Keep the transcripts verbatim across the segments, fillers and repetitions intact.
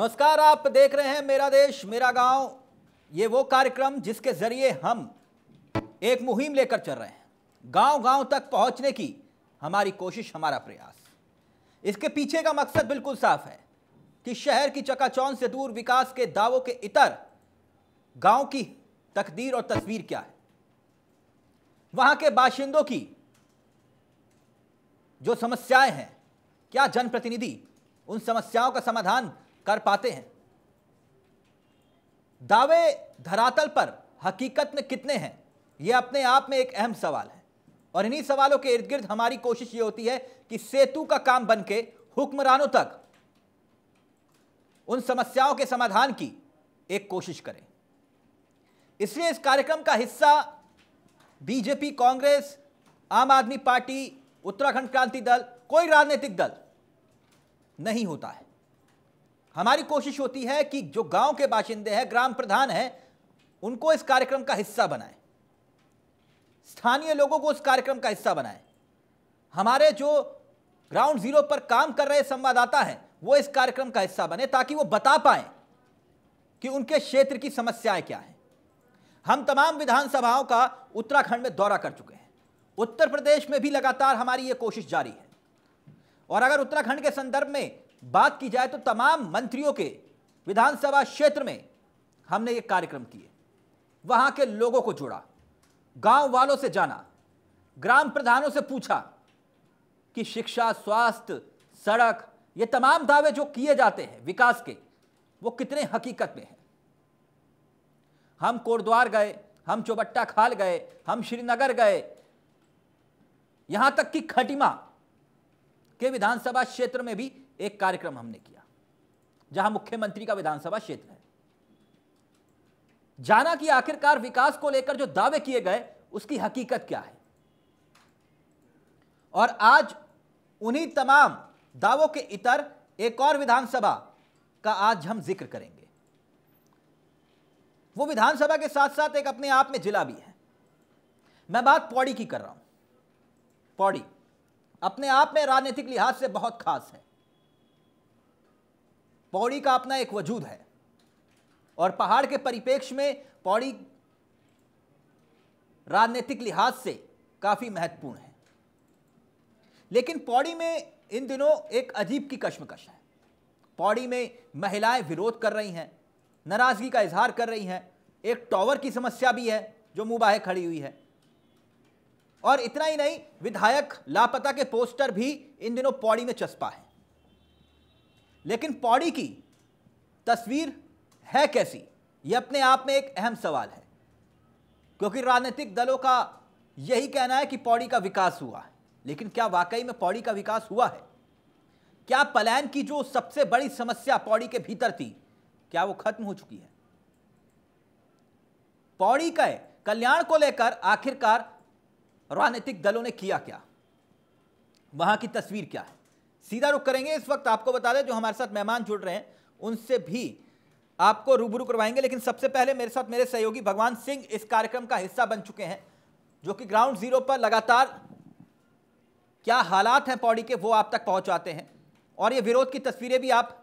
नमस्कार, आप देख रहे हैं मेरा देश मेरा गांव। ये वो कार्यक्रम जिसके जरिए हम एक मुहिम लेकर चल रहे हैं, गांव गांव तक पहुंचने की हमारी कोशिश, हमारा प्रयास। इसके पीछे का मकसद बिल्कुल साफ है कि शहर की चकाचौंध से दूर विकास के दावों के इतर गांव की तकदीर और तस्वीर क्या है, वहां के बाशिंदों की जो समस्याएं हैं, क्या जनप्रतिनिधि उन समस्याओं का समाधान कर पाते हैं, दावे धरातल पर हकीकत में कितने हैं, यह अपने आप में एक अहम सवाल है। और इन्हीं सवालों के इर्द गिर्द हमारी कोशिश ये होती है कि सेतु का काम बनके हुक्मरानों तक उन समस्याओं के समाधान की एक कोशिश करें। इसलिए इस कार्यक्रम का हिस्सा बीजेपी, कांग्रेस, आम आदमी पार्टी, उत्तराखंड क्रांति दल, कोई राजनीतिक दल नहीं होता है। हमारी कोशिश होती है कि जो गांव के बाशिंदे हैं, ग्राम प्रधान हैं, उनको इस कार्यक्रम का हिस्सा बनाएं, स्थानीय लोगों को इस कार्यक्रम का हिस्सा बनाएं। हमारे जो ग्राउंड जीरो पर काम कर रहे संवाददाता हैं, वो इस कार्यक्रम का हिस्सा बने ताकि वो बता पाएं कि उनके क्षेत्र की समस्याएं क्या हैं। हम तमाम विधानसभाओं का उत्तराखंड में दौरा कर चुके हैं, उत्तर प्रदेश में भी लगातार हमारी ये कोशिश जारी है। और अगर उत्तराखंड के संदर्भ में बात की जाए तो तमाम मंत्रियों के विधानसभा क्षेत्र में हमने ये कार्यक्रम किए, वहाँ के लोगों को जोड़ा, गांव वालों से जाना, ग्राम प्रधानों से पूछा कि शिक्षा, स्वास्थ्य, सड़क, ये तमाम दावे जो किए जाते हैं विकास के, वो कितने हकीकत में हैं। हम कोटद्वार गए, हम चौबट्टा खाल गए, हम श्रीनगर गए, यहां तक कि खटीमा के विधानसभा क्षेत्र में भी एक कार्यक्रम हमने किया, जहां मुख्यमंत्री का विधानसभा क्षेत्र है। जाना कि आखिरकार विकास को लेकर जो दावे किए गए उसकी हकीकत क्या है। और आज उन्हीं तमाम दावों के इतर एक और विधानसभा का आज हम जिक्र करेंगे। वो विधानसभा के साथ साथ एक अपने आप में जिला भी है। मैं बात पौड़ी की कर रहा हूं। पौड़ी अपने आप में राजनीतिक लिहाज से बहुत खास है। पौड़ी का अपना एक वजूद है और पहाड़ के परिपेक्ष में पौड़ी राजनीतिक लिहाज से काफी महत्वपूर्ण है। लेकिन पौड़ी में इन दिनों एक अजीब की कश्मकश है। पौड़ी में महिलाएं विरोध कर रही हैं, नाराजगी का इजहार कर रही हैं। एक टॉवर की समस्या भी है जो मुबाहे खड़ी हुई है। और इतना ही नहीं, विधायक लापता के पोस्टर भी इन दिनों पौड़ी में चस्पा है। लेकिन पौड़ी की तस्वीर है कैसी, यह अपने आप में एक अहम सवाल है, क्योंकि राजनीतिक दलों का यही कहना है कि पौड़ी का विकास हुआ है। लेकिन क्या वाकई में पौड़ी का विकास हुआ है? क्या पलायन की जो सबसे बड़ी समस्या पौड़ी के भीतर थी, क्या वो खत्म हो चुकी है? पौड़ी के कल्याण को लेकर आखिरकार राजनीतिक दलों ने किया क्या, वहां की तस्वीर क्या है? सीधा रुख करेंगे। इस वक्त आपको बता दें, जो हमारे साथ मेहमान जुड़ रहे हैं उनसे भी आपको रूबरू करवाएंगे। लेकिन सबसे पहले मेरे साथ मेरे सहयोगी भगवान सिंह इस कार्यक्रम का हिस्सा बन चुके हैं, जो कि ग्राउंड जीरो पर लगातार क्या हालात हैं पौड़ी के, वो आप तक पहुंचाते हैं। और ये विरोध की तस्वीरें भी आप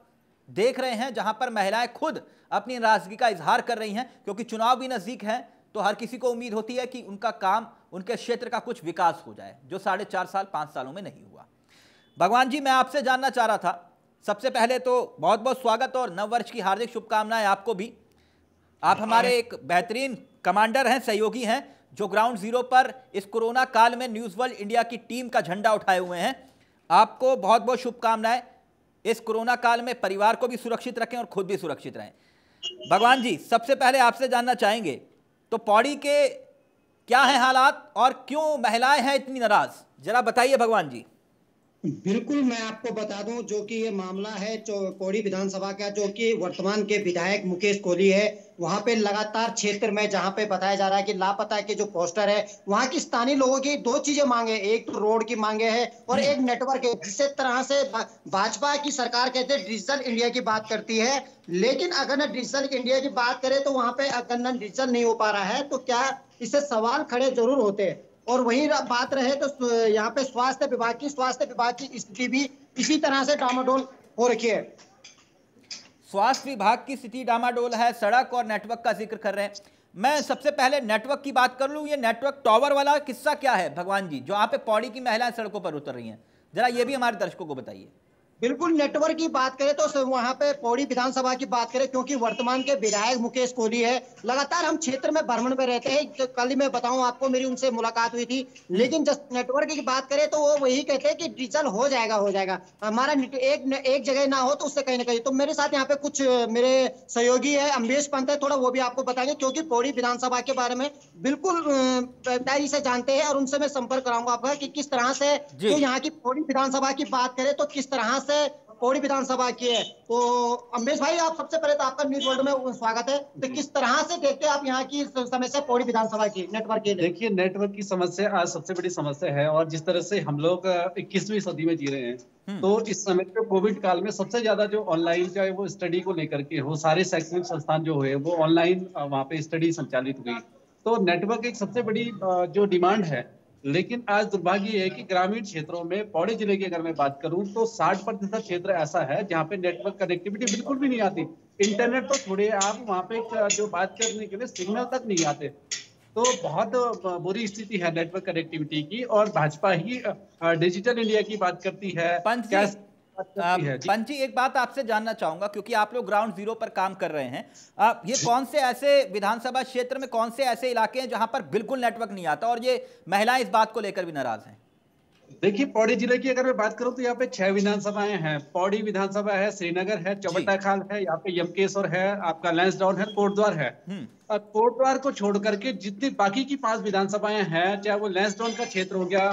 देख रहे हैं, जहां पर महिलाएं खुद अपनी नाराजगी का इजहार कर रही हैं, क्योंकि चुनाव भी नजदीक हैं तो हर किसी को उम्मीद होती है कि उनका काम, उनके क्षेत्र का कुछ विकास हो जाए, जो साढ़े चार साल पाँच सालों में नहीं हुआ। भगवान जी, मैं आपसे जानना चाह रहा था, सबसे पहले तो बहुत बहुत स्वागत और नववर्ष की हार्दिक शुभकामनाएं आपको भी। आप हमारे एक बेहतरीन कमांडर हैं, सहयोगी हैं, जो ग्राउंड जीरो पर इस कोरोना काल में न्यूज़ वर्ल्ड इंडिया की टीम का झंडा उठाए हुए हैं। आपको बहुत बहुत शुभकामनाएं। इस कोरोना काल में परिवार को भी सुरक्षित रखें और खुद भी सुरक्षित रहें। भगवान जी, सबसे पहले आपसे जानना चाहेंगे तो पौड़ी के क्या है हालात और क्यों महिलाएं हैं इतनी नाराज, जरा बताइए भगवान जी। बिल्कुल, मैं आपको बता दूं, जो कि ये मामला है जो पौड़ी विधानसभा का, जो कि वर्तमान के विधायक मुकेश कोहली है, वहाँ पे लगातार क्षेत्र में जहाँ पे बताया जा रहा है कि लापता के जो पोस्टर है, वहाँ की स्थानीय लोगों की दो चीजें मांगे, एक तो रोड की मांगे है और एक नेटवर्क है, जिससे तरह से भाजपा की सरकार कहते हैं डिजिटल इंडिया की बात करती है, लेकिन अगर न डिजिटल इंडिया की बात करें तो वहाँ पे अगर न डिजिटल नहीं हो पा रहा है, तो क्या इससे सवाल खड़े जरूर होते हैं। और वही बात रहे तो यहाँ पे स्वास्थ्य विभाग की स्वास्थ्य विभाग की स्थिति भी इसी तरह से डामाडोल हो रखी है। स्वास्थ्य विभाग की स्थिति डामाडोल है। सड़क और नेटवर्क का जिक्र कर रहे हैं। मैं सबसे पहले नेटवर्क की बात कर लूँ। ये नेटवर्क टॉवर वाला किस्सा क्या है भगवान जी, जहाँ पे पौड़ी की महिलाएं सड़कों पर उतर रही हैं, जरा ये भी हमारे दर्शकों को बताइए। बिल्कुल, नेटवर्क की बात करें तो वहाँ पे पौड़ी विधानसभा की बात करें, क्योंकि वर्तमान के विधायक मुकेश कोहली है, लगातार हम क्षेत्र में भ्रमण में रहते हैं। तो कल ही मैं बताऊं आपको, मेरी उनसे मुलाकात हुई थी, लेकिन जस्ट नेटवर्क की बात करें तो वो वही कहते हैं कि डीजल हो जाएगा हो जाएगा हमारा एक न, एक जगह ना हो तो उससे कहीं ना कहीं। तो मेरे साथ यहाँ पे कुछ मेरे सहयोगी है, अम्बेश पंत है, थोड़ा वो भी आपको बताएंगे, क्योंकि पौड़ी विधानसभा के बारे में बिल्कुल गहराई से जानते हैं और उनसे मैं संपर्क कराऊंगा आपका कि किस तरह से यहाँ की पौड़ी विधानसभा की बात करें तो किस तरह से पौड़ी विधानसभा की है। तो अम्बेश भाई, आप सबसे पहले तो आपका न्यूज वर्ल्ड में स्वागत है। तो किस तरह से देखते हैं आप यहाँ की समस्या पौड़ी विधानसभा की नेटवर्क की? देखिए, नेटवर्क की समस्या आज सबसे बड़ी समस्या है, और जिस तरह से हम लोग इक्कीसवीं सदी में जी रहे हैं तो इस समय पे कोविड काल में सबसे ज्यादा जो ऑनलाइन चाहे वो स्टडी को लेकर के हो, सारे शैक्षणिक संस्थान जो हुए वो ऑनलाइन वहाँ पे स्टडी संचालित हुई, तो नेटवर्क एक सबसे बड़ी जो डिमांड है। लेकिन आज दुर्भाग्य है कि ग्रामीण क्षेत्रों में पौड़ी जिले की अगर मैं बात करूं तो साठ प्रतिशत क्षेत्र ऐसा है जहां पे नेटवर्क कनेक्टिविटी बिल्कुल भी नहीं आती। इंटरनेट तो छोड़िए, आप वहां पे जो बात करने के लिए सिग्नल तक नहीं आते, तो बहुत बुरी स्थिति है नेटवर्क कनेक्टिविटी की। और भाजपा ही डिजिटल इंडिया की बात करती है, कैश पंची। एक बात आपसे जानना चाहूंगा, क्योंकि आप लोग ग्राउंड जीरो पर काम कर रहे हैं, आप ये कौन से ऐसे विधानसभा क्षेत्र में कौन से ऐसे इलाके हैं जहां पर बिल्कुल नेटवर्क नहीं आता और ये महिलाएं इस बात को लेकर भी नाराज हैं? देखिए, पौड़ी जिले की अगर मैं बात करूं तो यहाँ पे छह विधानसभाएं हैं। पौड़ी विधानसभा है, श्रीनगर है, चौबट्टा खाल है, यहाँ पे यमकेश्वर है, आपका लैंसडाउन है, कोटद्वार है। और कोटद्वार को छोड़ करके जितनी बाकी की पांच विधानसभाएं हैं, चाहे वो लैंसडाउन का क्षेत्र हो गया,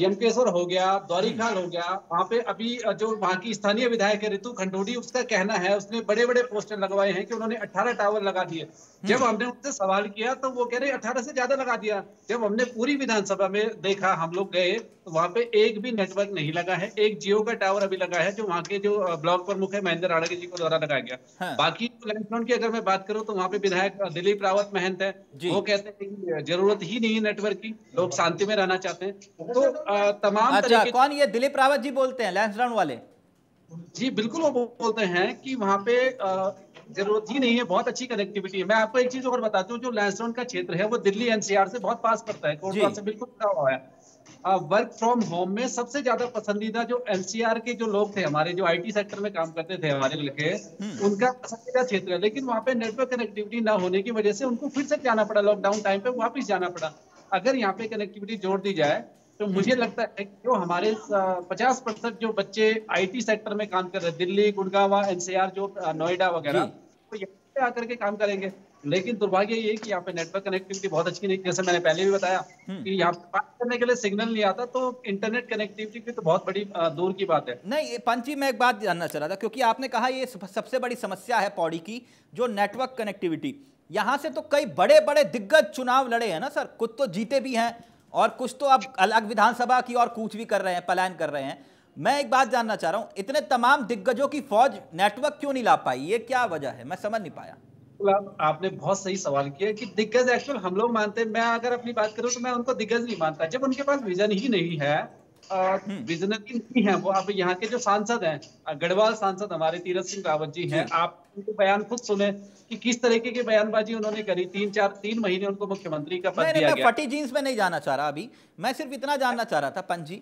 यमकेश्वर हो गया, दौरीखाल हो गया, वहाँ पे अभी जो वहाँ की स्थानीय विधायक है रितु खंडूरी, उसका कहना है, उसने बड़े बड़े पोस्टर लगवाए हैं कि उन्होंने अठारह टावर लगा दिए। जब हमने उनसे सवाल किया तो वो कह रहे अठारह से ज्यादा लगा दिया। जब हमने पूरी विधानसभा में देखा, हम लोग गए तो वहाँ पे एक भी नेटवर्क नहीं लगा है। एक जियो का टावर अभी लगा है जो वहाँ के जो ब्लॉक प्रमुख है महेंद्र राणागे जी को द्वारा लगाया गया। बाकी लैंडस्टोन की अगर मैं बात करूँ तो वहाँ पे विधायक दिलीप रावत महंत है, वो कहते हैं जरूरत ही नहीं है नेटवर्क की, लोग शांति में रहना चाहते हैं। तो आ, तमाम अच्छा, कौन ये दिलीप रावत जी बोलते हैं लैंसडाउन वाले? जी बिल्कुल, वो बोलते हैं कि वहाँ पे जरूरत ही नहीं है, बहुत अच्छी कनेक्टिविटी है। मैं आपको एक चीज और बताता हूँ, जो लैंसडाउन का क्षेत्र है वो दिल्ली एनसीआर से बहुत पास पड़ता है, कोटद्वार से बिल्कुल जुड़ा हुआ है। वर्क फ्रॉम होम में सबसे ज्यादा पसंदीदा जो एनसीआर के जो लोग थे, हमारे जो आईटी सेक्टर में काम करते थे हमारे लड़के, उनका पसंदीदा क्षेत्र है। लेकिन वहाँ पे नेटवर्क कनेक्टिविटी ना होने की वजह से उनको फिर से जाना पड़ा, लॉकडाउन टाइम पे वापिस जाना पड़ा। अगर यहाँ पे कनेक्टिविटी जोड़ दी जाए तो मुझे लगता है जो हमारे पचास प्रतिशत जो बच्चे आईटी सेक्टर में काम कर रहे हैं, दिल्ली, गुड़गावा, एनसीआर, जो नोएडा वगैरह, तो यहाँ पे आकर के काम करेंगे। लेकिन दुर्भाग्य ये कि यहाँ पे नेटवर्क कनेक्टिविटी बहुत अच्छी नहीं, जैसे मैंने पहले भी बताया कि यहाँ पे बात करने के लिए सिग्नल नहीं आता, तो इंटरनेट कनेक्टिविटी की तो बहुत बड़ी दूर की बात है। नहीं पंची, मैं एक बात जानना चाह रहा था, क्योंकि आपने कहा ये सबसे बड़ी समस्या है पौड़ी की जो नेटवर्क कनेक्टिविटी। यहाँ से तो कई बड़े बड़े दिग्गज चुनाव लड़े हैं ना सर, कुछ तो जीते भी हैं और कुछ तो अब अलग विधानसभा की और कूच भी कर रहे हैं, पलायन कर रहे हैं। मैं एक बात जानना चाह रहा हूँ, इतने तमाम दिग्गजों की फौज नेटवर्क क्यों नहीं ला पाई, ये क्या वजह है? मैं समझ नहीं पाया। आपने बहुत सही सवाल किया कि दिग्गज एक्चुअल हम लोग मानते हैं, मैं अगर अपनी बात करूँ तो मैं उनको दिग्गज नहीं मानता। जब उनके पास विजन ही नहीं है, विजनरी नहीं है वो। अब यहाँ के जो सांसद हैं, गढ़वाल सांसद हमारे तीरथ सिंह रावत जी हैं, आप उनके बयान खुद सुने कि किस तरीके की बयानबाजी उन्होंने करी। तीन चार तीन महीने उनको मुख्यमंत्री का पद दिया गया। फटी जींस में नहीं जाना चाह रहा अभी, मैं सिर्फ इतना जानना चाह रहा था पंजी,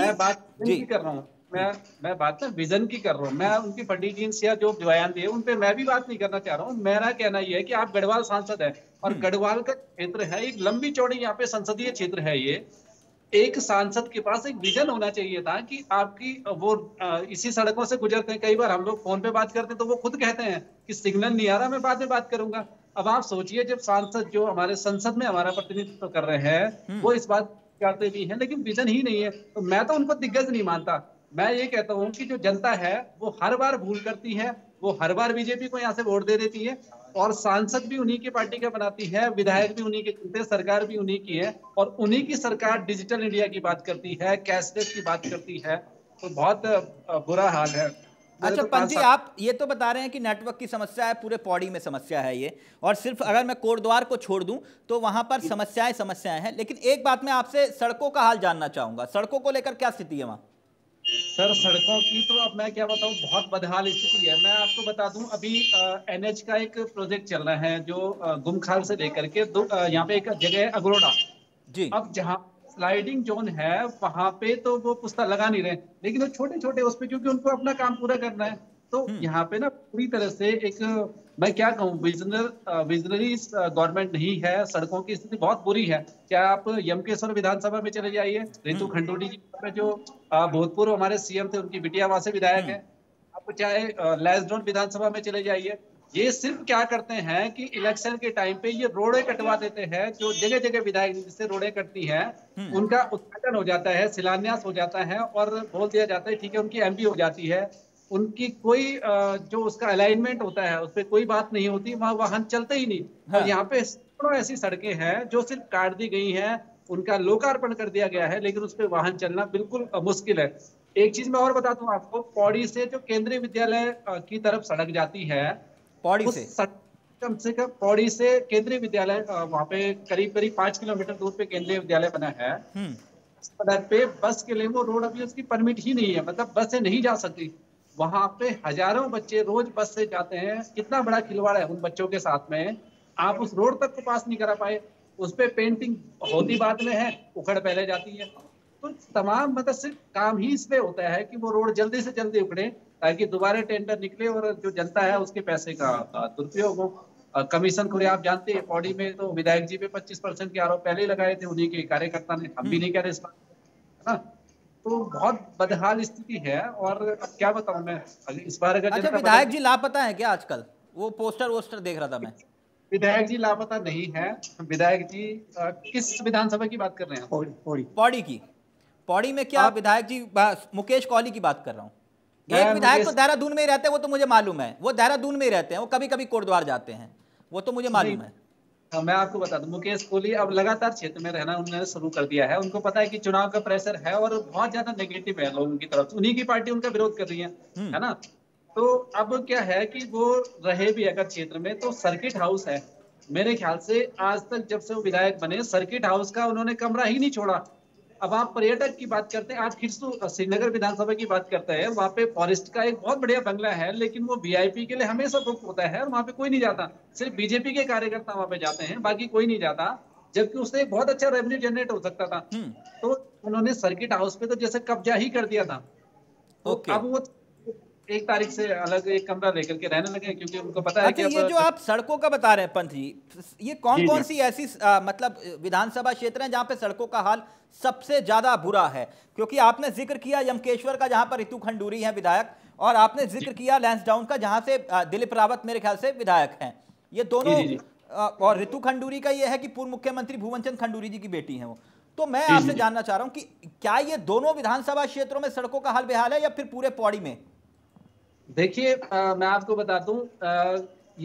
मैं बात नहीं कर रहा हूँ, मैं मैं बात ना विजन की कर रहा हूँ। मैं उनकी फटी जींस या जो बयान दिए उन पे मैं भी बात नहीं करना चाह रहा हूँ। मेरा कहना यह है कि आप गढ़वाल सांसद है और गढ़वाल का क्षेत्र है, एक लंबी चौड़ी यहाँ पे संसदीय क्षेत्र है। ये एक सांसद के पास एक विजन होना चाहिए था कि आपकी वो इसी सड़कों से गुजरते हैं। कई बार हम लोग फोन पे बात करते हैं तो वो खुद कहते हैं कि सिग्नल नहीं आ रहा, मैं बाद में बात करूंगा। अब आप सोचिए, जब सांसद जो हमारे संसद में हमारा प्रतिनिधित्व कर रहे हैं वो इस बात करते भी हैं, लेकिन विजन ही नहीं है, तो मैं तो उनको दिग्गज नहीं मानता। मैं ये कहता हूँ कि जो जनता है वो हर बार भूल करती है, वो हर बार बीजेपी को यहाँ से वोट दे देती है, और सांसद भी उन्हीं की पार्टी का बनाती है, विधायक भी उन्हीं के चुनते हैं, सरकार भी उन्हीं की है, और उन्हीं की सरकार डिजिटल इंडिया की बात करती है, कैशलेस की बात करती है, तो बहुत बुरा हाल है। अच्छा पंजी, आप ये तो बता रहे हैं कि नेटवर्क की समस्या है, पूरे पौड़ी में समस्या है ये, और सिर्फ अगर मैं कोटद्वार को छोड़ दूं तो वहां पर समस्याएं समस्याएं हैं। लेकिन एक बात मैं आपसे सड़कों का हाल जानना चाहूंगा, सड़कों को लेकर क्या स्थिति है वहाँ? सर सड़कों की तो अब मैं क्या बताऊं, बहुत बदहाल स्थिति है। मैं आपको बता दूं अभी एनएच का एक प्रोजेक्ट चल रहा है जो गुमखाल से लेकर के दो यहाँ पे एक जगह है अगरोड़ा जी। अब जहाँ स्लाइडिंग जोन है वहाँ पे तो वो पुस्ता लगा नहीं रहे, लेकिन वो छोटे छोटे उस पर क्योंकि उनको अपना काम पूरा करना है। तो यहाँ पे ना पूरी तरह से एक मैं क्या कहूँ विजनर विजनरी गवर्नमेंट नहीं है। सड़कों की स्थिति बहुत बुरी है। क्या आप यमकेश्वर विधानसभा में चले जाइए, रितु खंडूरी जी में जो भूतपूर्व हमारे सीएम थे उनकी बिटिया वहां से विधायक है। आप चाहे लैसडोन विधानसभा में चले जाइए, ये सिर्फ क्या करते हैं कि इलेक्शन के टाइम पे ये रोड़े कटवा देते हैं। जो जगह जगह विधायक जिससे रोड़े कटती हैं उनका उद्घाटन हो जाता है, शिलान्यास हो जाता है और बोल दिया जाता है ठीक है, उनकी एमपी हो जाती है। उनकी कोई जो उसका अलाइनमेंट होता है उस पर कोई बात नहीं होती, वहाँ वाहन चलते ही नहीं। हाँ। और यहाँ पे ऐसी सड़कें हैं जो सिर्फ काट दी गई हैं, उनका लोकार्पण कर दिया गया है, लेकिन उस पर वाहन चलना बिल्कुल मुश्किल है। एक चीज मैं और बता दूं आपको, पौड़ी से जो केंद्रीय विद्यालय की तरफ सड़क जाती है, पौड़ी से कम से कम पौड़ी से केंद्रीय विद्यालय वहाँ पे करीब करीब पांच किलोमीटर दूर पे केंद्रीय विद्यालय बना है। सड़क पे बस के लिए वो रोड अभी उसकी परमिट ही नहीं है, मतलब बस से नहीं जा सकती। वहाँ पे हजारों बच्चे रोज बस से जाते हैं, कितना बड़ा खिलवाड़ है उन बच्चों के साथ में। आप उस रोड तक को पास नहीं करा पाए, उस पर पेंटिंग होती बाद में है, उखड़ पहले जाती है। तो तमाम मतलब सिर्फ काम ही इसलिए होता है कि वो रोड जल्दी से जल्दी उखड़े ताकि दोबारा टेंडर निकले और जो जनता है उसके पैसे का दुरुपयोग हो। कमीशन को आप जानते हैं, पौड़ी में तो विधायक जी पे पच्चीस परसेंट के आरोप पहले ही लगाए थे उन्हीं के कार्यकर्ता ने, हम भी नहीं कह रहे इस बात है ना। तो बहुत बदहाल स्थिति है और क्या बताऊं मैं इस बार। अगर अच्छा, विधायक जी लापता है क्या आजकल? वो पोस्टर वोस्टर देख रहा था मैं। विधायक जी लापता नहीं है, विधायक जी किस विधानसभा की बात कर रहे हैं? पौड़ी पौड़ी की पौड़ी में क्या विधायक जी? मुकेश कोहली की बात कर रहा हूँ। एक विधायक तो देहरादून में ही रहते हैं, वो तो मुझे मालूम है, वो देहरादून में ही रहते हैं, वो कभी कभी कोटद्वार जाते हैं, वो तो मुझे मालूम है। मैं आपको बता दूं मुकेश कोहली अब लगातार क्षेत्र में रहना उन्होंने शुरू कर दिया है। उनको पता है कि चुनाव का प्रेशर है और बहुत ज्यादा नेगेटिव है लोगों की तरफ, उन्हीं की पार्टी उनका विरोध कर रही है है ना। तो अब क्या है कि वो रहे भी अगर क्षेत्र में तो सर्किट हाउस है। मेरे ख्याल से आज तक जब से वो विधायक बने सर्किट हाउस का उन्होंने कमरा ही नहीं छोड़ा। अब आप पर्यटक की बात करते हैं, आप खिरसू श्रीनगर विधानसभा की बात करते हैं, वहाँ पे फॉरेस्ट का एक बहुत बढ़िया बंगला है, लेकिन वो वीआईपी के लिए हमेशा बुक होता है और वहाँ पे कोई नहीं जाता, सिर्फ बीजेपी के कार्यकर्ता वहाँ पे जाते हैं, बाकी कोई नहीं जाता, जबकि उससे एक बहुत अच्छा रेवेन्यू जनरेट हो सकता था। तो उन्होंने सर्किट हाउस पे तो जैसे कब्जा ही कर दिया था। okay. अब वो एक तारीख से अलग एक कमरा लेकर के रहने लगे क्योंकि उनको पता है कि ये जो आप सड़कों का बता रहे हैं पंत जी, ये कौन कौन सी ऐसी आ, मतलब विधानसभा क्षेत्र हैं जहां पे सड़कों का हाल सबसे ज्यादा बुरा है? क्योंकि आपने जिक्र किया यमकेश्वर का जहां पर रितु खंडूरी है विधायक, और आपने जिक्र किया लैंसडाउन का जहां से दिलीप रावत मेरे ख्याल से विधायक हैं। ये दोनों जी, जी, जी. और रितु खंडूरी का ये है कि पूर्व मुख्यमंत्री भुवन चंद खंडूरी जी की बेटी है वो। तो मैं आपसे जानना चाह रहा हूँ कि क्या ये दोनों विधानसभा क्षेत्रों में सड़कों का हाल बेहाल है या फिर पूरे पौड़ी में? देखिए मैं आपको बता दूं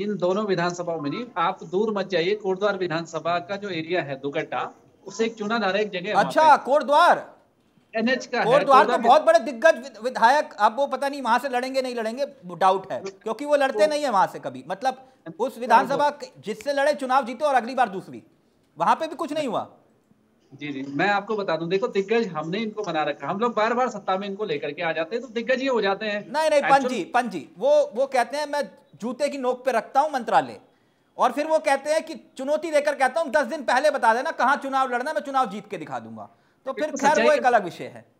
इन दोनों विधानसभाओं में नहीं, आप दूर मत जाइए, कोटद्वार विधानसभा का जो एरिया है दुगट्टा, उसे एक चुना धारा एक जगह। अच्छा, कोटद्वार एनएच का कोटद्वार तो बहुत बड़े दिग्गज विधायक, अब वो पता नहीं वहां से लड़ेंगे नहीं लड़ेंगे, डाउट है, क्योंकि वो लड़ते नहीं है वहां से कभी, मतलब उस विधानसभा जिससे लड़े चुनाव जीते और अगली बार दूसरी, वहां पे भी कुछ नहीं हुआ। जी जी मैं आपको बता दूं, देखो दिग्गज हमने इनको बना रखा, हम लोग बार बार सत्ता में इनको लेकर के आ जाते हैं तो दिग्गज ही हो जाते हैं। नहीं नहीं पंत जी, पंत जी वो वो कहते हैं मैं जूते की नोक पे रखता हूं मंत्रालय, और फिर वो कहते हैं कि चुनौती देकर कहता हूं दस दिन पहले बता देना कहाँ चुनाव लड़ना, मैं चुनाव जीत के दिखा दूंगा। तो फिर खैर वो एक अलग विषय है।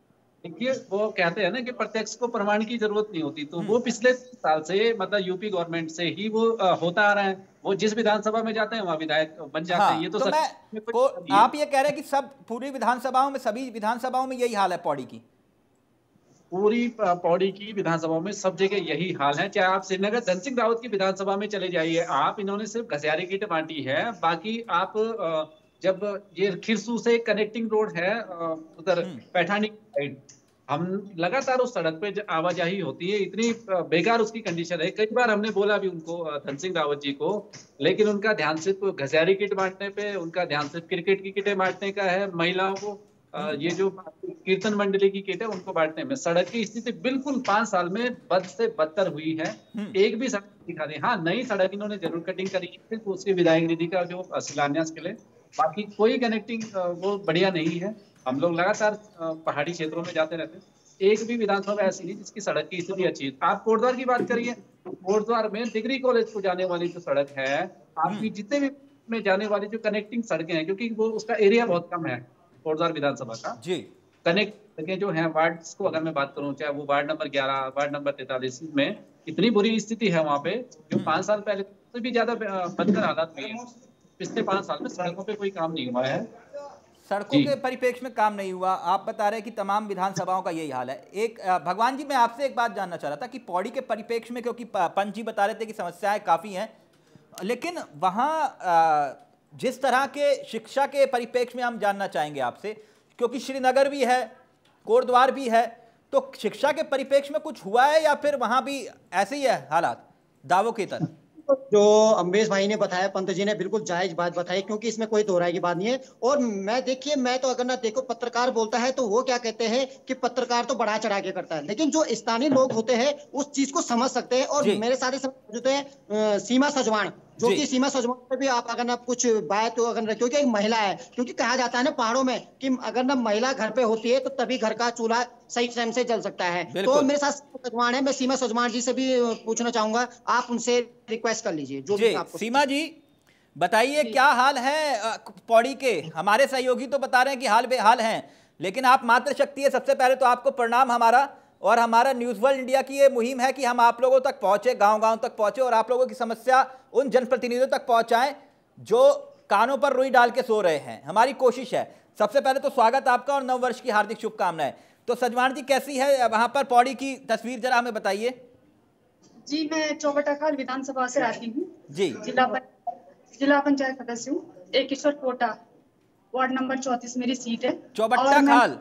देखिए वो कहते हैं ना कि प्रत्यक्ष को प्रमाण की जरूरत नहीं होती, तो वो पिछले साल से मतलब यूपी गवर्नमेंट से ही वो आ, होता आ रहा है। वो जिस विधानसभा में जाते हैं वहाँ विधायक बन जाते हैं। ये तो, तो मैं को, आप ये कह रहे हैं कि सब पूरी विधानसभाओं में सभी विधानसभाओं में यही हाल है पौड़ी की? पूरी पौड़ी की विधानसभा में सब जगह यही हाल है। चाहे आप श्रीनगर धन सिंह रावत की विधानसभा में चले जाइए आप, इन्होंने सिर्फ घसियारी की टमाटी है, बाकी आप जब ये खिरसू से कनेक्टिंग रोड है उधर पैठानी साइड, हम लगातार उस सड़क पे आवाजाही होती है, इतनी बेकार उसकी कंडीशन है। कई बार हमने बोला भी उनको धन सिंह रावत जी को, लेकिन उनका ध्यान सिर्फ घसियारी किट बांटने पे, उनका ध्यान सिर्फ क्रिकेट की किटें बांटने का है, महिलाओं को ये जो कीर्तन मंडली की किट है उनको बांटने में। सड़क की स्थिति बिल्कुल पांच साल में बद से बदतर हुई है, एक भी सड़क दिखा दी। हाँ, नई सड़क इन्होंने जरूर कटिंग करी है उसकी विधायक निधि का जो शिलान्यास के लिए, बाकी कोई कनेक्टिंग वो बढ़िया नहीं है। हम लोग लगातार पहाड़ी क्षेत्रों में जाते रहते हैं। एक भी विधानसभा ऐसी नहीं जिसकी सड़क की स्थिति अच्छी है। आप कोटद्वार की बात करिए, कोटद्वार में डिग्री कॉलेज को जाने वाली जो सड़क है, आपकी जितने भी में जाने वाली जो कनेक्टिंग सड़कें हैं, क्योंकि वो उसका एरिया बहुत कम है कोटद्वार विधानसभा का जी, कनेक्ट सड़कें जो है वार्ड को अगर मैं बात करूं, चाहे वो वार्ड नंबर ग्यारह वार्ड नंबर तैतालीस में इतनी बुरी स्थिति है वहाँ पे, जो पांच साल पहले तो भी ज्यादा बदतर हालात में है। पिछले पांच साल में सड़कों पे कोई काम नहीं हुआ है, सड़कों के परिप्रेक्ष्य में काम नहीं हुआ। आप बता रहे हैं कि तमाम विधानसभाओं का यही हाल है। एक भगवान जी, मैं आपसे एक बात जानना चाह रहा था कि पौड़ी के परिप्रेक्ष्य में, क्योंकि पंत जी बता रहे थे कि समस्याएं काफ़ी हैं, लेकिन वहाँ जिस तरह के शिक्षा के परिप्रेक्ष्य में हम जानना चाहेंगे आपसे, क्योंकि श्रीनगर भी है, कोटद्वार भी है, तो शिक्षा के परिप्रेक्ष्य में कुछ हुआ है या फिर वहाँ भी ऐसे ही है हालात दावों की तरह? जो अम्बेश भाई ने बताया, पंत जी ने बिल्कुल जायज बात बताई, क्योंकि इसमें कोई दोहराई की बात नहीं है। और मैं देखिए, मैं तो अगर ना देखो पत्रकार बोलता है तो वो क्या कहते हैं कि पत्रकार तो बढ़ा चढ़ा के करता है, लेकिन जो स्थानीय लोग होते हैं उस चीज को समझ सकते हैं। और मेरे साथ ही समझते हैं सीमा सजवान, जो कि सीमा सजमान पे भी आप अगर ना कुछ बात तो अगर, क्योंकि एक महिला है, क्योंकि कहा जाता है ना पहाड़ों में कि अगर ना महिला घर पे होती है तो तभी घर का चूल्हा सही टाइम से जल सकता है। तो मेरे साथ सजमान है, मैं सीमा सजमान जी से भी पूछना चाहूंगा, आप उनसे रिक्वेस्ट कर लीजिए जो भी आपको। सीमा जी बताइए क्या हाल है पौड़ी के? हमारे सहयोगी तो बता रहे हैं कि हाल बेहाल है, लेकिन आप मात्र शक्ति है, सबसे पहले तो आपको प्रणाम हमारा, और हमारा न्यूज़ वर्ल्ड इंडिया की ये मुहिम है कि हम आप लोगों तक पहुंचे, गांव-गांव तक पहुंचे और आप लोगों की समस्या उन जनप्रतिनिधियों तक पहुंचाएं जो कानों पर रुई डाल के सो रहे हैं, हमारी कोशिश है। सबसे पहले तो स्वागत आपका और नववर्ष की हार्दिक शुभकामनाएं। तो सजवान जी कैसी है वहां पर पौड़ी की तस्वीर, जरा हमें बताइए। जी, मैं चौबटाखाल विधानसभा से आती हूँ जी, जिला जिला पंचायत सदस्य हूँ, एकेश्वर कोटा वार्ड नंबर चौतीस मेरी सीट है। चौबट्टा खाल,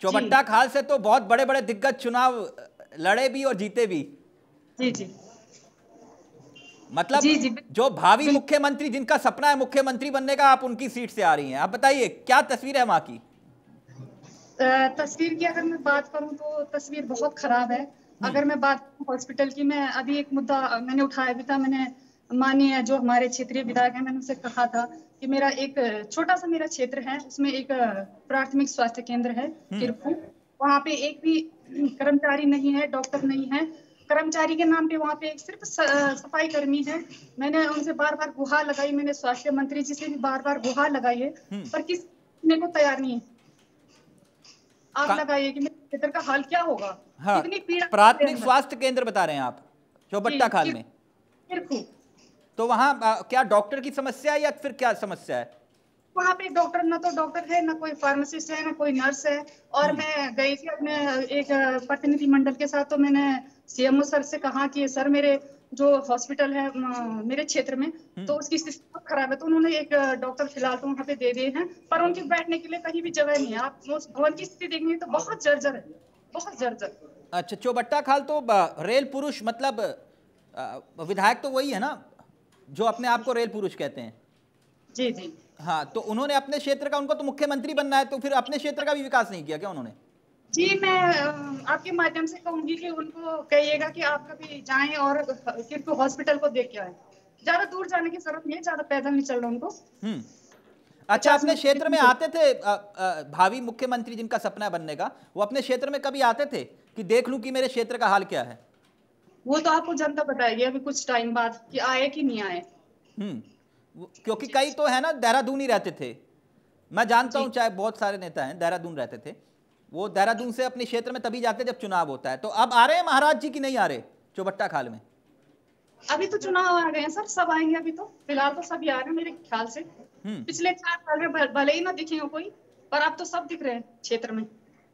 चौबट्टा खाल से तो बहुत बड़े बड़े दिग्गज चुनाव लड़े भी और जीते भी। जी जी, मतलब जी जी, जो भावी मुख्यमंत्री, जिनका सपना है मुख्यमंत्री बनने का, आप उनकी सीट से आ रही हैं। आप बताइए क्या तस्वीर है वहाँ की? तस्वीर की अगर मैं बात करूँ तो तस्वीर बहुत खराब है। अगर मैं बात करूँ हॉस्पिटल की, मैं अभी एक मुद्दा मैंने उठाया भी था, मैंने माननीय जो हमारे क्षेत्रीय विधायक है, मैंने उनसे कहा था कि मेरा एक छोटा सा मेरा क्षेत्र है, उसमें एक प्राथमिक स्वास्थ्य केंद्र है तिरपुर, वहाँ पे एक भी कर्मचारी नहीं है, डॉक्टर नहीं है, कर्मचारी के नाम पे वहाँ पे सिर्फ सफाई कर्मी है। मैंने उनसे बार बार गुहार लगाई, मैंने स्वास्थ्य मंत्री जी से भी बार बार गुहार लगाई है, पर किसने को तैयार नहीं है। आप लगाइए कि मेरे क्षेत्र का हाल क्या होगा, कितनी पीड़ा। प्राथमिक स्वास्थ्य केंद्र बता रहे हैं आप चौबट्टा खाल में, तो वहाँ क्या डॉक्टर की समस्या है या फिर क्या समस्या है वहाँ पे? डॉक्टर ना तो डॉक्टर है, ना कोई फार्मासिस्ट है, ना कोई नर्स है। और मैं गई थी अपने एक प्रतिनिधि मंडल के साथ, तो मैंने सीएमओ सर से कहा कि सर मेरे जो हॉस्पिटल है मेरे क्षेत्र में तो उसकी स्थिति बहुत खराब है, तो उन्होंने एक डॉक्टर फिलहाल तो वहाँ पे दे दिए हैं, पर उनके बैठने के लिए कहीं भी जगह नहीं है। आप उस भवन की स्थिति देखनी है तो बहुत जर्जर है, बहुत जर्जर। अच्छा, चौबट्टा खाल तो रेल पुरुष, मतलब विधायक तो वही है ना जो अपने आप को रेल पुरुष कहते हैं। जी जी हाँ, तो उन्होंने अपने क्षेत्र का, उनको तो मुख्यमंत्री बनना है, तो फिर अपने क्षेत्र का भी विकास नहीं किया क्या उन्होंने? जी, मैं आपके माध्यम से कहूंगी कि उनको कहिएगा कि आप कभी जाएं और किरको हॉस्पिटल को देख के आए, ज्यादा दूर जाने की जरूरत नहीं है, ज्यादा पैदल नहीं चल रहा उनको। हम्म, अच्छा, अपने क्षेत्र में आते थे आ, आ, भावी मुख्यमंत्री जिनका सपना बनने का, वो अपने क्षेत्र में कभी आते थे कि देख लूं कि मेरे क्षेत्र का हाल क्या है? वो तो आपको जनता बताएगी अभी कुछ टाइम बाद कि आए कि नहीं आए। हम्म, क्योंकि कई तो है ना देहरादून ही रहते थे, मैं जानता हूँ, चाहे बहुत सारे नेता हैं देहरादून रहते थे, वो देहरादून से अपने क्षेत्र में तभी जाते जब चुनाव होता है। तो अब आ रहे हैं महाराज जी कि नहीं आ रहे चौबट्टा खाल में? अभी तो चुनाव आ गए हैं सर, सब आएंगे, अभी तो फिलहाल तो सभी आ रहे हैं मेरे ख्याल से। पिछले चार साल में भले ही ना दिखे हो कोई, पर अब तो सब दिख रहे हैं क्षेत्र में।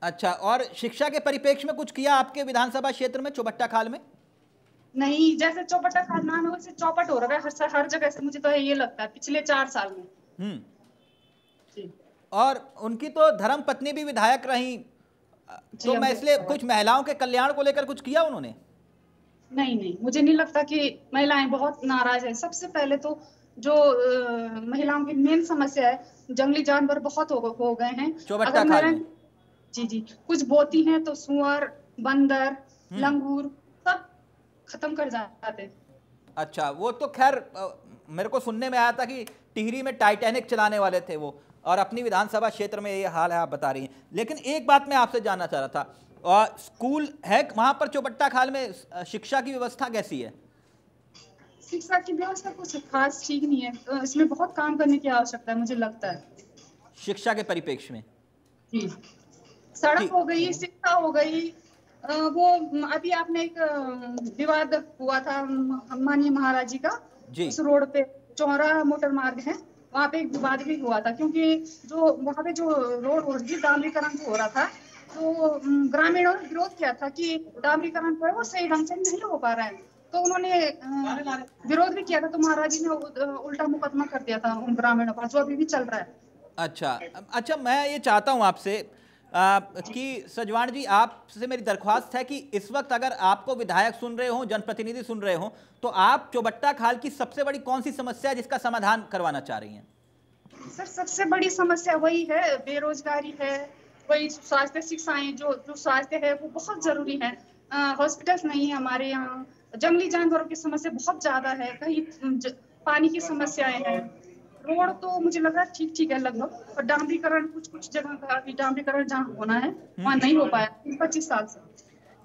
अच्छा, और शिक्षा के परिप्रेक्ष्य में कुछ किया आपके विधानसभा क्षेत्र में चौबट्टा खाल में? नहीं, जैसे चौपटा का नाम है वैसे चौपट हो रहा है हर हर जगह से, मुझे तो ये लगता है पिछले चार साल में। हम्म, और उनकी तो धर्म पत्नी भी विधायक रही, तो मैं इसलिए कुछ महिलाओं के कल्याण को लेकर कुछ किया उन्होंने? नहीं नहीं, मुझे नहीं लगता कि महिलाएं बहुत नाराज हैं। सबसे पहले तो जो आ, महिलाओं की मेन समस्या है, जंगली जानवर बहुत हो गए हैं चौबट्टा खाल में। जी जी, कुछ बोती है तो सुअर, बंदर, लंगूर खत्म कर जाते। अच्छा, वो तो खैर मेरे को सुनने में आया था कि टिहरी में टाइटैनिक चलाने वाले थे वो, और अपनी विधानसभा क्षेत्र में ये हाल है आप बता रही हैं। लेकिन एक बात मैं आपसे जानना चाह रहा था और स्कूल है वहाँ पर चौबट्टा खाल में, शिक्षा की व्यवस्था कैसी है? शिक्षा की व्यवस्था कुछ खास ठीक नहीं है, इसमें बहुत काम करने की आवश्यकता है मुझे लगता है शिक्षा के परिपेक्ष में। जी, सड़क हो गई, शिक्षा हो गई, वो अभी आपने एक विवाद हुआ था माननीय महाराज जी का, उस रोड पे चौरा मोटर मार्ग है वहाँ पे एक विवाद भी हुआ था, क्योंकि जो वहाँ पे जो रोड डामरीकरण हो रहा था तो ग्रामीणों ने विरोध किया था कि डामरीकरण जो है वो सही ढंग से नहीं हो पा रहा है, तो उन्होंने विरोध भी किया था, तो महाराज जी ने उल्टा मुकदमा कर दिया था उन ग्रामीणों पर, जो अभी भी चल रहा है। अच्छा अच्छा, मैं ये चाहता हूँ आपसे कि सजवान जी, आपसे मेरी दरख्वास्त है कि इस वक्त अगर आपको विधायक सुन रहे हो, जनप्रतिनिधि सुन रहे हो, तो आप चौबट्टा खाल की सबसे बड़ी कौन सी समस्या है जिसका समाधान करवाना चाह रही हैं? सर, सबसे बड़ी समस्या वही है, बेरोजगारी है, वही स्वास्थ्य शिक्षाएं, जो जो स्वास्थ्य है वो बहुत जरूरी है, हॉस्पिटल्स नहीं है हमारे यहाँ, जंगली जानवरों की समस्या बहुत ज्यादा है, कहीं पानी की समस्याएं हैं, रोड तो मुझे लग रहा है ठीक ठीक है लगभग, और डामरीकरण कुछ कुछ जगह का डामरीकरण जहाँ होना है वहाँ नहीं हो पाया पच्चीस साल से।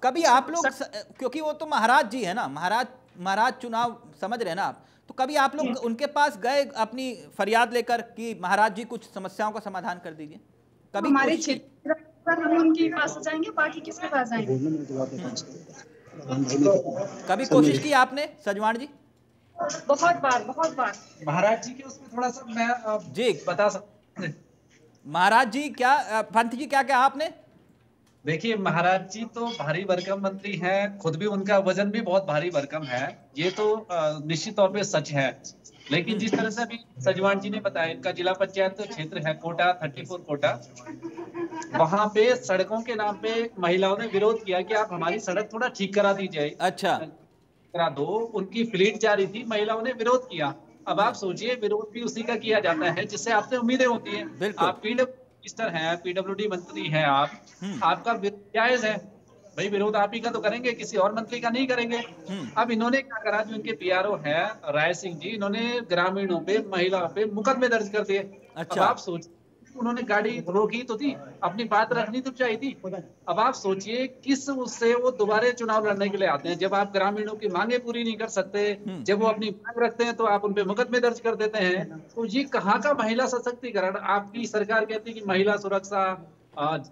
कभी आप लोग स... क्योंकि वो तो महाराज जी है ना, महाराज महाराज चुनाव समझ रहे हैं ना आप, तो कभी आप लोग उनके पास गए अपनी फरियाद लेकर कि महाराज जी कुछ समस्याओं का समाधान कर दीजिए? कभी हमारे क्षेत्र हम उनके पास जाएंगे, बाकी किसके पास जाएंगे? कभी कोशिश की आपने सजवान जी? बहुत बार बहुत बार महाराज जी के उसमें थोड़ा सा मैं जी बता सकता। महाराज जी क्या, पंत जी क्या क्या आपने? देखिए महाराज जी तो भारी भरकम मंत्री हैं, खुद भी उनका वजन भी बहुत भारी भरकम है, ये तो निश्चित तौर पे सच है, लेकिन जिस तरह से अभी सजवान जी ने बताया, इनका जिला पंचायत तो क्षेत्र है कोटा चौंतीस कोटा, वहाँ पे सड़कों के नाम पे महिलाओं ने विरोध किया कि आप हमारी सड़क थोड़ा ठीक करा दीजिए। अच्छा करा दो, उनकी फ्लीट जा रही थी, महिलाओं ने विरोध किया। अब आप सोचिए विरोध भी उसी का किया जाता है जिससे आपसे उम्मीदें होती हैं, आप पीडब्ल्यूडी हैं, पीडब्ल्यूडी मंत्री हैं आप, आपका जायज है भाई, विरोध आप ही का तो करेंगे, किसी और मंत्री का नहीं करेंगे। अब इन्होंने क्या करा, जो इनके पी आर ओ है राय सिंह जी, इन्होंने ग्रामीणों पे महिलाओं पे मुकदमे दर्ज कर दिए। अच्छा आप सोचिए, उन्होंने गाड़ी रोकी तो थी, अपनी बात रखनी तो चाहिए थी, अब आप सोचिए किस उससे वो दोबारा चुनाव लड़ने के लिए आते हैं, जब आप ग्रामीणों की मांगे पूरी नहीं कर सकते, जब वो अपनी मांग रखते हैं तो आप उनपे मुकदमे दर्ज कर देते हैं, तो ये कहाँ का महिला सशक्तिकरण? आपकी सरकार कहती है कि महिला सुरक्षा,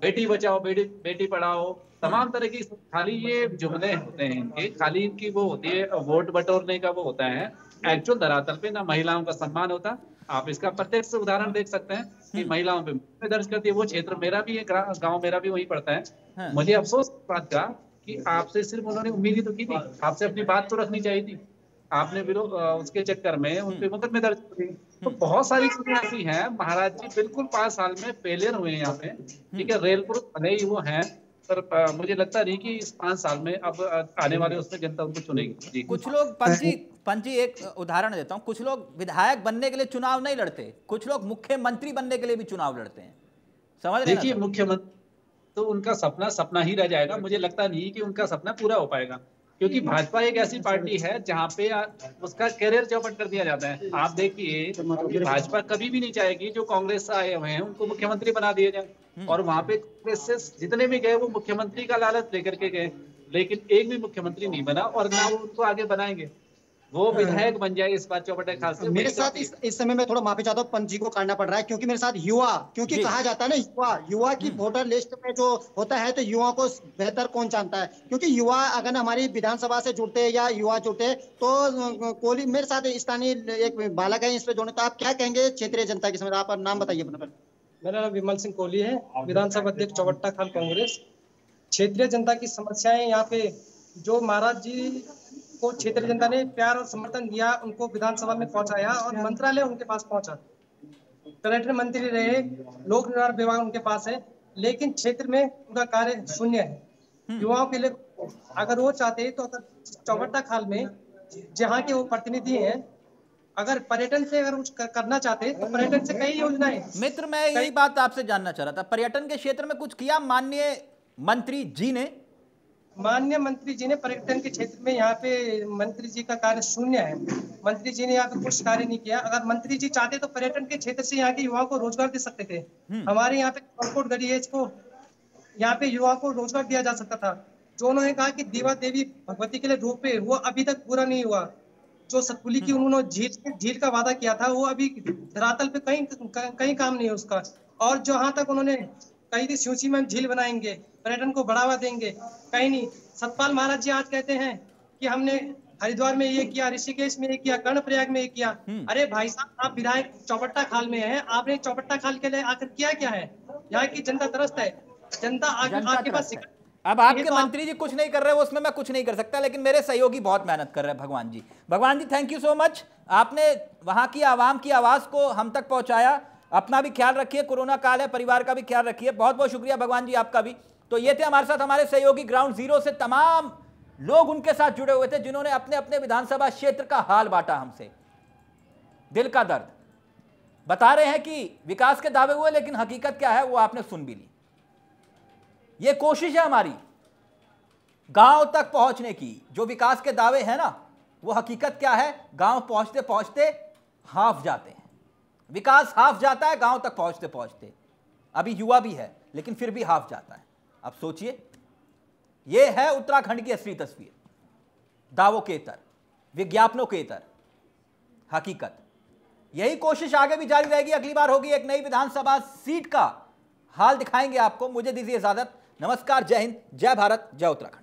बेटी बचाओ बेटी बेटी पढ़ाओ, तमाम तरह की खाली ये जुमले होते हैं इनके, खाली इनकी वो होती है वोट बटोरने का वो होता है, एक्चुअल धरातल पे ना महिलाओं का सम्मान होता। आप इसका प्रत्यक्ष उदाहरण देख सकते हैं कि महिलाओं पे दर्ज करती है, वो क्षेत्र मेरा भी है, गांव मेरा भी वहीं पड़ता है। मुझे अफसोस इस बात का कि आपसे सिर्फ उन्होंने उम्मीद ही तो की थी, आपसे अपनी बात तो रखनी चाहिए थी, आपने विरोध उसके चक्कर में उनपे मुकदमे दर्ज किए। तो बहुत सारी चीजें ऐसी हैं, महाराज जी बिल्कुल पांच साल में फेलियर हुए हैं यहाँ पे, ठीक है रेल पुरुष भले ही वो हैं, पर मुझे लगता नहीं कि इस पांच साल में अब आने वाले उसमें जनता उनको चुनेगी। कुछ लोग पंजी पंजी एक उदाहरण देता हूँ, कुछ लोग विधायक बनने के लिए चुनाव नहीं लड़ते, कुछ लोग मुख्यमंत्री बनने के लिए भी चुनाव लड़ते हैं, समझ रहे हैं? देखिए मुख्यमंत्री तो उनका सपना सपना ही रह जाएगा, मुझे लगता नहीं कि उनका सपना पूरा हो पाएगा, क्योंकि भाजपा एक ऐसी पार्टी है जहाँ पे उसका कैरियर चौपट कर दिया जाता है। आप देखिए भाजपा कभी भी नहीं चाहेगी जो कांग्रेस से आए हुए हैं उनको मुख्यमंत्री बना दिया जाए, और वहाँ पे कांग्रेस से जितने भी गए वो मुख्यमंत्री का लालच लेकर के गए, लेकिन एक भी मुख्यमंत्री नहीं बना और ना वो उनको आगे बनाएंगे, वो विधायक बन जाए इस बात चौबट्टा खाल से। मेरे साथ इस, इस समय मैं थोड़ा माफी चाहता हूँ, पंत जी को काटना पड़ रहा है, क्योंकि मेरे साथ युवा, क्योंकि कहा जाता है ना युवा युवा की वोटर लिस्ट में जो होता है, तो युवा को बेहतर कौन जानता है, क्योंकि युवा अगर हमारी विधानसभा से जुड़ते या युवा जुड़ते तो कोहली, मेरे साथ स्थानीय एक बालक है इसमें जोड़ने, तो आप क्या कहेंगे क्षेत्रीय जनता के समय? आप नाम बताइए अपना। मेरा नाम विमल सिंह कोहली है, विधानसभा अध्यक्ष चौबट्टा खाल कांग्रेस। क्षेत्रीय जनता की समस्याएं यहाँ पे जो महाराज जी को क्षेत्रीय जनता ने प्यार और समर्थन दिया, उनको विधानसभा में पहुंचाया और मंत्रालय उनके पास पहुंचा, पर्यटन मंत्री रहे, लोक निर्माण विभाग उनके पास है, लेकिन क्षेत्र में उनका कार्य शून्य है। युवाओं के लिए अगर वो चाहते तो अगर चौबट्टा खाल में जहाँ के वो प्रतिनिधि हैं, अगर पर्यटन से अगर कुछ करना चाहते तो पर्यटन से कई योजनाएं। मित्र मैं यही बात आपसे जानना चाह रहा था, पर्यटन के क्षेत्र में कुछ किया माननीय मंत्री जी ने? माननीय मंत्री जी ने पर्यटन के क्षेत्र में यहाँ पे मंत्री जी का कार्य शून्य है, मंत्री जी ने यहाँ पे कुछ कार्य नहीं किया। अगर मंत्री जी चाहते तो पर्यटन के क्षेत्र से यहाँ के युवाओं को रोजगार दे सकते थे। हमारे यहाँ पे गढ़ी है, इसको यहाँ पे युवा को रोजगार दिया जा सकता था। जो उन्होंने कहा कि देवा देवी भगवती के लिए रोपे, वो अभी तक पूरा नहीं हुआ। जो सतपुली की उन्होंने झील झील का वादा किया था, वो अभी धरातल पे कहीं कहीं काम नहीं है उसका। और जहाँ तक उन्होंने कहीं थी स्यूसी में झील बनाएंगे, पर्यटन को बढ़ावा देंगे, कहीं नहीं। सतपाल महाराज जी आज कहते हैं कि हमने हरिद्वार में ये किया, ऋषिकेश में ये किया, कर्णप्रयाग में ये किया। अरे भाई साहब, आप विधायक चौबट्टा खाल में हैं, आपने चौबट्टा खाल के लिए आकर किया क्या है? यहाँ की जनता त्रस्त है, जनता आपके पास। अब आपके मंत्री जी कुछ नहीं कर रहे, उसमें मैं कुछ नहीं कर सकता, लेकिन मेरे सहयोगी बहुत मेहनत कर रहे हैं। भगवान जी, भगवान जी थैंक यू सो मच, आपने वहाँ की आवाम की आवाज़ को हम तक पहुँचाया। अपना भी ख्याल रखिए, कोरोना काल है, परिवार का भी ख्याल रखिए। बहुत बहुत शुक्रिया भगवान जी आपका भी। तो ये थे हमारे साथ हमारे सहयोगी ग्राउंड जीरो से, तमाम लोग उनके साथ जुड़े हुए थे जिन्होंने अपने अपने विधानसभा क्षेत्र का हाल बांटा हमसे। दिल का दर्द बता रहे हैं कि विकास के दावे हुए, लेकिन हकीकत क्या है वो आपने सुन भी ली। ये कोशिश है हमारी गांव तक पहुंचने की, जो विकास के दावे हैं ना, वो हकीकत क्या है, गांव पहुंचते पहुंचते हाफ जाते हैं। विकास हाफ जाता है गांव तक पहुंचते पहुंचते। अभी युवा भी है लेकिन फिर भी हाफ जाता है। अब सोचिए, ये है उत्तराखंड की असली तस्वीर, दावों के तर, विज्ञापनों के तर, हकीकत। यही कोशिश आगे भी जारी रहेगी। अगली बार होगी एक नई विधानसभा सीट का हाल दिखाएंगे आपको। मुझे दीजिए इजाजत, नमस्कार, जय हिंद, जय भारत, जय उत्तराखंड।